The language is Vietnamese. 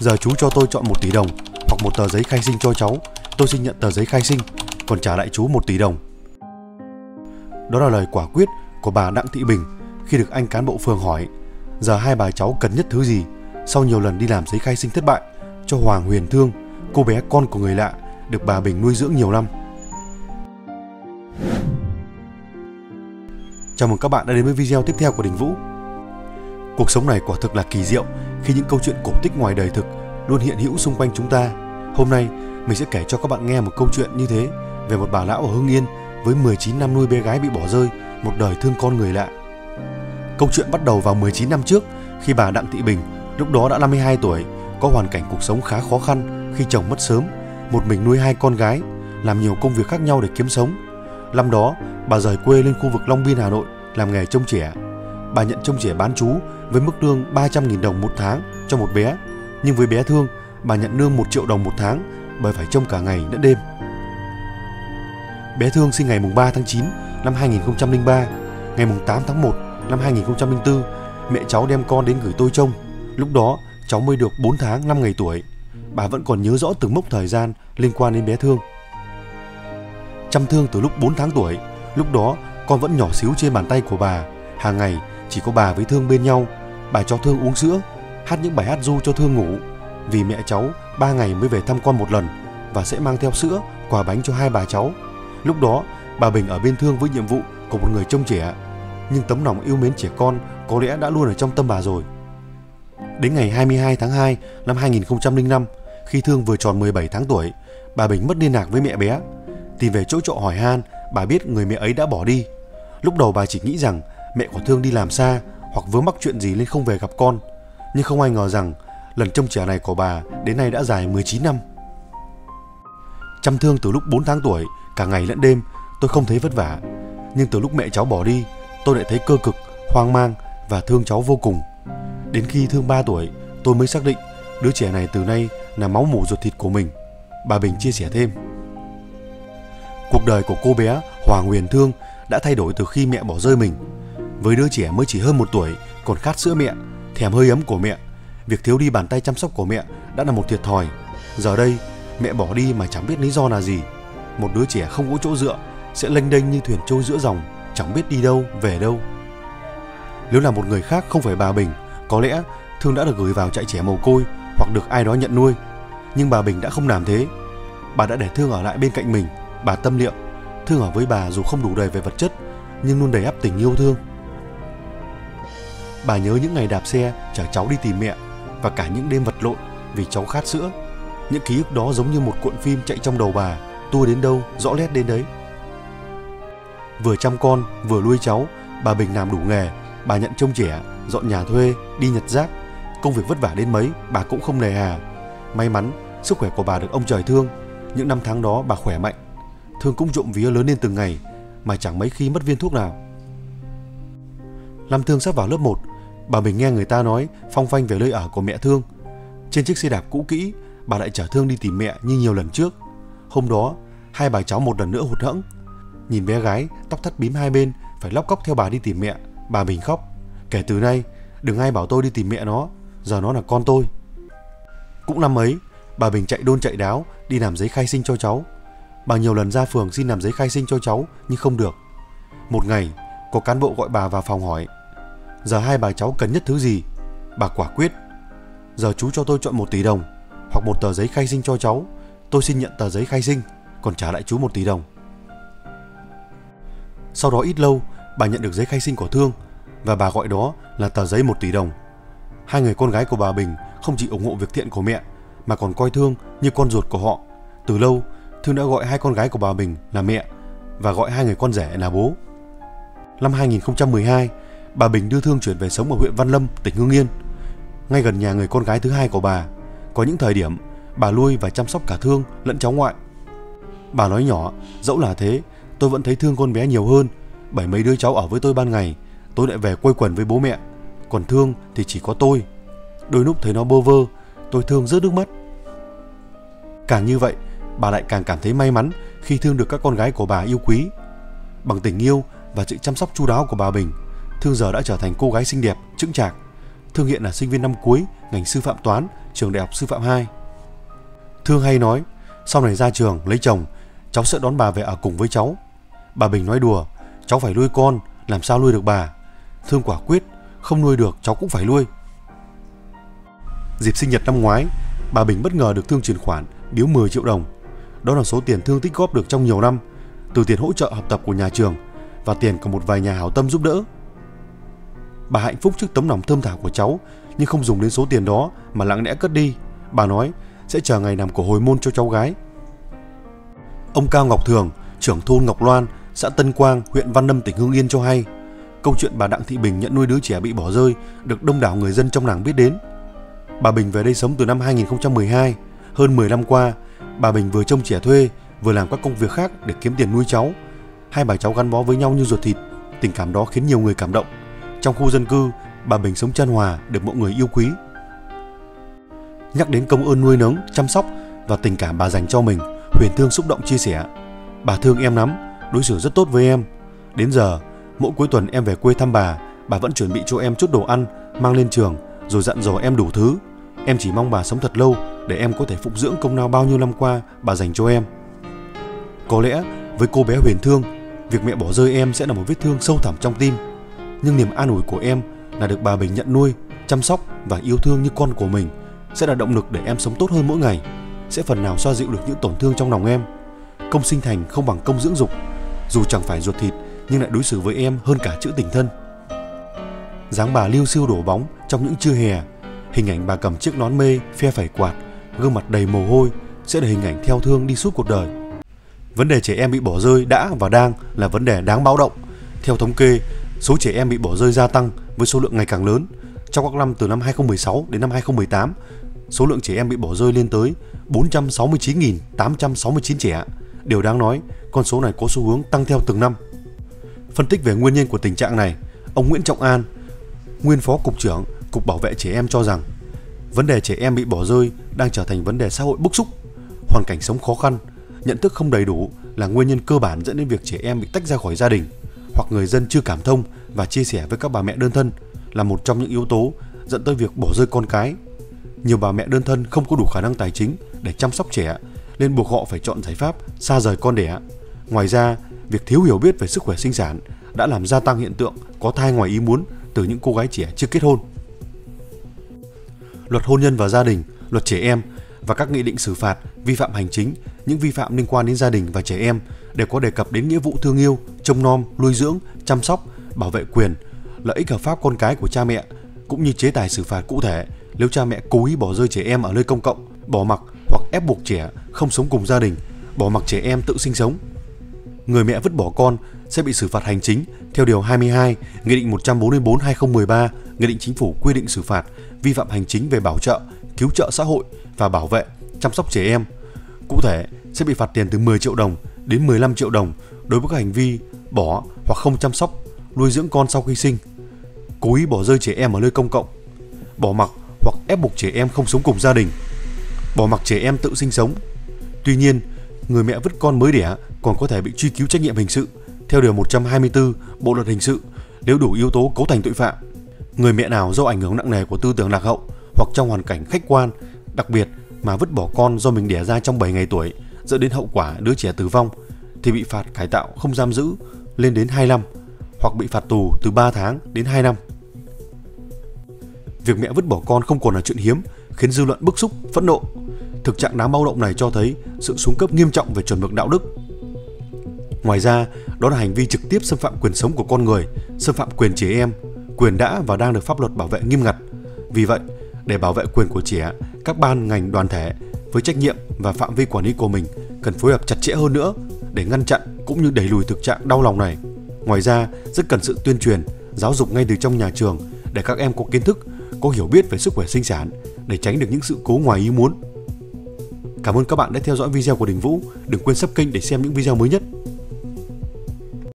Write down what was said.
Giờ chú cho tôi chọn 1 tỷ đồng hoặc một tờ giấy khai sinh cho cháu. Tôi xin nhận tờ giấy khai sinh, còn trả lại chú 1 tỷ đồng. Đó là lời quả quyết của bà Đặng Thị Bình khi được anh cán bộ phường hỏi giờ hai bà cháu cần nhất thứ gì sau nhiều lần đi làm giấy khai sinh thất bại cho Hoàng Huyền Thương, cô bé con của người lạ được bà Bình nuôi dưỡng nhiều năm. Chào mừng các bạn đã đến với video tiếp theo của Đình Vũ. Cuộc sống này quả thực là kỳ diệu khi những câu chuyện cổ tích ngoài đời thực luôn hiện hữu xung quanh chúng ta. Hôm nay mình sẽ kể cho các bạn nghe một câu chuyện như thế về một bà lão ở Hưng Yên với 19 năm nuôi bé gái bị bỏ rơi, một đời thương con người lạ. Câu chuyện bắt đầu vào 19 năm trước khi bà Đặng Thị Bình lúc đó đã 52 tuổi, có hoàn cảnh cuộc sống khá khó khăn khi chồng mất sớm, một mình nuôi hai con gái, làm nhiều công việc khác nhau để kiếm sống. Năm đó, bà rời quê lên khu vực Long Biên, Hà Nội làm nghề trông trẻ. Bà nhận trông trẻ bán trú với mức lương 300.000 đồng một tháng cho một bé, nhưng với bé Thương, bà nhận lương 1 triệu đồng một tháng bởi phải trông cả ngày lẫn đêm. Bé Thương sinh ngày 3 tháng 9 năm 2003, ngày 8 tháng 1 năm 2004, mẹ cháu đem con đến gửi tôi trông. Lúc đó, cháu mới được 4 tháng 5 ngày tuổi. Bà vẫn còn nhớ rõ từng mốc thời gian liên quan đến bé Thương. Chăm Thương từ lúc 4 tháng tuổi, lúc đó con vẫn nhỏ xíu trên bàn tay của bà. Hàng ngày chỉ có bà với Thương bên nhau. Bà cho Thương uống sữa, hát những bài hát ru cho Thương ngủ. Vì mẹ cháu 3 ngày mới về thăm con một lần và sẽ mang theo sữa, quà bánh cho hai bà cháu. Lúc đó, bà Bình ở bên Thương với nhiệm vụ của một người trông trẻ. Nhưng tấm lòng yêu mến trẻ con có lẽ đã luôn ở trong tâm bà rồi. Đến ngày 22 tháng 2 năm 2005, khi Thương vừa tròn 17 tháng tuổi, bà Bình mất liên lạc với mẹ bé. Tìm về chỗ trọ hỏi han, bà biết người mẹ ấy đã bỏ đi. Lúc đầu bà chỉ nghĩ rằng mẹ của Thương đi làm xa hoặc vướng mắc chuyện gì nên không về gặp con. Nhưng không ai ngờ rằng lần trông trẻ này của bà đến nay đã dài 19 năm. Chăm Thương từ lúc 4 tháng tuổi, cả ngày lẫn đêm, tôi không thấy vất vả. Nhưng từ lúc mẹ cháu bỏ đi, tôi lại thấy cơ cực, hoang mang và thương cháu vô cùng. Đến khi Thương 3 tuổi, tôi mới xác định đứa trẻ này từ nay là máu mủ ruột thịt của mình. Bà Bình chia sẻ thêm. Cuộc đời của cô bé Hoàng Huyền Thương đã thay đổi từ khi mẹ bỏ rơi mình. Với đứa trẻ mới chỉ hơn 1 tuổi, còn khát sữa mẹ, thèm hơi ấm của mẹ, việc thiếu đi bàn tay chăm sóc của mẹ đã là một thiệt thòi. Giờ đây, mẹ bỏ đi mà chẳng biết lý do là gì. Một đứa trẻ không có chỗ dựa sẽ lênh đênh như thuyền trôi giữa dòng, chẳng biết đi đâu, về đâu. Nếu là một người khác không phải bà Bình, có lẽ Thương đã được gửi vào trại trẻ mồ côi hoặc được ai đó nhận nuôi. Nhưng bà Bình đã không làm thế. Bà đã để Thương ở lại bên cạnh mình. Bà tâm niệm Thương ở với bà dù không đủ đầy về vật chất nhưng luôn đầy ắp tình yêu thương. Bà nhớ những ngày đạp xe chở cháu đi tìm mẹ và cả những đêm vật lộn vì cháu khát sữa. Những ký ức đó giống như một cuộn phim chạy trong đầu bà, tua đến đâu rõ nét đến đấy. Vừa chăm con vừa nuôi cháu, bà Bình làm đủ nghề. Bà nhận trông trẻ, dọn nhà thuê, đi nhặt rác. Công việc vất vả đến mấy bà cũng không nề hà. May mắn sức khỏe của bà được ông trời thương. Những năm tháng đó bà khỏe mạnh. Thương cũng trộm vía lớn lên từng ngày mà chẳng mấy khi mất viên thuốc nào. Năm Thương sắp vào lớp 1, bà Bình nghe người ta nói phong phanh về nơi ở của mẹ Thương. Trên chiếc xe đạp cũ kỹ, bà lại chở Thương đi tìm mẹ như nhiều lần trước. Hôm đó, hai bà cháu một lần nữa hụt hẫng. Nhìn bé gái tóc thắt bím hai bên phải lóc cóc theo bà đi tìm mẹ, bà Bình khóc. Kể từ nay, đừng ai bảo tôi đi tìm mẹ nó, giờ nó là con tôi. Cũng năm ấy, bà Bình chạy đôn chạy đáo đi làm giấy khai sinh cho cháu. Bà nhiều lần ra phường xin làm giấy khai sinh cho cháu nhưng không được. Một ngày, có cán bộ gọi bà vào phòng hỏi giờ hai bà cháu cần nhất thứ gì. Bà quả quyết. Giờ chú cho tôi chọn 1 tỷ đồng hoặc một tờ giấy khai sinh cho cháu. Tôi xin nhận tờ giấy khai sinh, còn trả lại chú 1 tỷ đồng. Sau đó ít lâu, bà nhận được giấy khai sinh của Thương và bà gọi đó là tờ giấy 1 tỷ đồng. Hai người con gái của bà Bình không chỉ ủng hộ việc thiện của mẹ mà còn coi Thương như con ruột của họ. Từ lâu, Thương đã gọi hai con gái của bà Bình là mẹ và gọi hai người con rể là bố. Năm 2012, bà Bình đưa Thương chuyển về sống ở huyện Văn Lâm, tỉnh Hưng Yên, ngay gần nhà người con gái thứ hai của bà. Có những thời điểm, bà nuôi và chăm sóc cả Thương lẫn cháu ngoại. Bà nói nhỏ, dẫu là thế, tôi vẫn thấy thương con bé nhiều hơn. Bởi mấy đứa cháu ở với tôi ban ngày, tôi lại về quây quần với bố mẹ. Còn Thương thì chỉ có tôi. Đôi lúc thấy nó bơ vơ, tôi thương rớt nước mắt. Càng như vậy, bà lại càng cảm thấy may mắn khi Thương được các con gái của bà yêu quý. Bằng tình yêu và sự chăm sóc chu đáo của bà Bình, Thương giờ đã trở thành cô gái xinh đẹp, chững chạc. Thương hiện là sinh viên năm cuối ngành sư phạm toán, trường Đại học Sư phạm 2. Thương hay nói, sau này ra trường lấy chồng, cháu sợ đón bà về ở cùng với cháu. Bà Bình nói đùa, cháu phải nuôi con, làm sao nuôi được bà. Thương quả quyết, không nuôi được cháu cũng phải nuôi. Dịp sinh nhật năm ngoái, bà Bình bất ngờ được Thương chuyển khoản biếu 10 triệu đồng. Đó là số tiền Thương tích góp được trong nhiều năm, từ tiền hỗ trợ học tập của nhà trường và tiền của một vài nhà hảo tâm giúp đỡ. Bà hạnh phúc trước tấm lòng thơm thả của cháu, nhưng không dùng đến số tiền đó mà lặng lẽ cất đi. Bà nói sẽ chờ ngày làm của hồi môn cho cháu gái. Ông Cao Ngọc Thường, trưởng thôn Ngọc Loan, xã Tân Quang, huyện Văn Lâm, tỉnh Hưng Yên cho hay, câu chuyện bà Đặng Thị Bình nhận nuôi đứa trẻ bị bỏ rơi được đông đảo người dân trong làng biết đến. Bà Bình về đây sống từ năm 2012, hơn 10 năm qua, bà Bình vừa trông trẻ thuê, vừa làm các công việc khác để kiếm tiền nuôi cháu. Hai bà cháu gắn bó với nhau như ruột thịt, tình cảm đó khiến nhiều người cảm động. Trong khu dân cư, bà Bình sống chan hòa, được mọi người yêu quý. Nhắc đến công ơn nuôi nấng, chăm sóc và tình cảm bà dành cho mình, Huyền Thương xúc động chia sẻ, bà thương em lắm, đối xử rất tốt với em. Đến giờ, mỗi cuối tuần em về quê thăm bà vẫn chuẩn bị cho em chút đồ ăn, mang lên trường, rồi dặn dò em đủ thứ. Em chỉ mong bà sống thật lâu để em có thể phụng dưỡng công lao bao nhiêu năm qua bà dành cho em. Có lẽ với cô bé Huyền Thương, việc mẹ bỏ rơi em sẽ là một vết thương sâu thẳm trong tim. Nhưng niềm an ủi của em là được bà Bình nhận nuôi, chăm sóc và yêu thương như con của mình sẽ là động lực để em sống tốt hơn mỗi ngày, sẽ phần nào xoa dịu được những tổn thương trong lòng em. Công sinh thành không bằng công dưỡng dục, dù chẳng phải ruột thịt nhưng lại đối xử với em hơn cả chữ tình thân. Dáng bà liêu xiêu đổ bóng trong những trưa hè, hình ảnh bà cầm chiếc nón mê, phe phẩy quạt, gương mặt đầy mồ hôi sẽ là hình ảnh theo Thương đi suốt cuộc đời. Vấn đề trẻ em bị bỏ rơi đã và đang là vấn đề đáng báo động. Theo thống kê, số trẻ em bị bỏ rơi gia tăng với số lượng ngày càng lớn. Trong các năm từ năm 2016 đến năm 2018, số lượng trẻ em bị bỏ rơi lên tới 469.869 trẻ. Điều đáng nói, con số này có xu hướng tăng theo từng năm. Phân tích về nguyên nhân của tình trạng này, ông Nguyễn Trọng An, nguyên phó cục trưởng Cục Bảo vệ trẻ em cho rằng, vấn đề trẻ em bị bỏ rơi đang trở thành vấn đề xã hội bức xúc. Hoàn cảnh sống khó khăn, nhận thức không đầy đủ là nguyên nhân cơ bản dẫn đến việc trẻ em bị tách ra khỏi gia đình, hoặc người dân chưa cảm thông và chia sẻ với các bà mẹ đơn thân là một trong những yếu tố dẫn tới việc bỏ rơi con cái. Nhiều bà mẹ đơn thân không có đủ khả năng tài chính để chăm sóc trẻ nên buộc họ phải chọn giải pháp xa rời con đẻ. Ngoài ra, việc thiếu hiểu biết về sức khỏe sinh sản đã làm gia tăng hiện tượng có thai ngoài ý muốn từ những cô gái trẻ chưa kết hôn. Luật hôn nhân và gia đình, luật trẻ em và các nghị định xử phạt vi phạm hành chính, những vi phạm liên quan đến gia đình và trẻ em đều có đề cập đến nghĩa vụ thương yêu, trông nom, nuôi dưỡng, chăm sóc, bảo vệ quyền, lợi ích hợp pháp con cái của cha mẹ, cũng như chế tài xử phạt cụ thể nếu cha mẹ cố ý bỏ rơi trẻ em ở nơi công cộng, bỏ mặc hoặc ép buộc trẻ không sống cùng gia đình, bỏ mặc trẻ em tự sinh sống. Người mẹ vứt bỏ con sẽ bị xử phạt hành chính theo điều 22 Nghị định 144/2013, Nghị định Chính phủ quy định xử phạt vi phạm hành chính về bảo trợ, cứu trợ xã hội và bảo vệ, chăm sóc trẻ em. Cụ thể sẽ bị phạt tiền từ 10 triệu đồng đến 15 triệu đồng đối với các hành vi bỏ hoặc không chăm sóc, nuôi dưỡng con sau khi sinh, cố ý bỏ rơi trẻ em ở nơi công cộng, bỏ mặc hoặc ép buộc trẻ em không sống cùng gia đình, bỏ mặc trẻ em tự sinh sống. Tuy nhiên, người mẹ vứt con mới đẻ còn có thể bị truy cứu trách nhiệm hình sự theo điều 124 Bộ luật hình sự nếu đủ yếu tố cấu thành tội phạm. Người mẹ nào do ảnh hưởng nặng nề của tư tưởng lạc hậu hoặc trong hoàn cảnh khách quan đặc biệt mà vứt bỏ con do mình đẻ ra trong 7 ngày tuổi dẫn đến hậu quả đứa trẻ tử vong thì bị phạt cải tạo không giam giữ lên đến 2 năm hoặc bị phạt tù từ 3 tháng đến 2 năm. Việc mẹ vứt bỏ con không còn là chuyện hiếm, khiến dư luận bức xúc, phẫn nộ. Thực trạng đáng báo động này cho thấy sự xuống cấp nghiêm trọng về chuẩn mực đạo đức. Ngoài ra, đó là hành vi trực tiếp xâm phạm quyền sống của con người, xâm phạm quyền trẻ em, quyền đã và đang được pháp luật bảo vệ nghiêm ngặt. Vì vậy, để bảo vệ quyền của trẻ, các ban ngành đoàn thể với trách nhiệm và phạm vi quản lý của mình cần phối hợp chặt chẽ hơn nữa để ngăn chặn cũng như đẩy lùi thực trạng đau lòng này. Ngoài ra, rất cần sự tuyên truyền, giáo dục ngay từ trong nhà trường để các em có kiến thức, có hiểu biết về sức khỏe sinh sản để tránh được những sự cố ngoài ý muốn. Cảm ơn các bạn đã theo dõi video của Đình Vũ. Đừng quên sub kênh để xem những video mới nhất.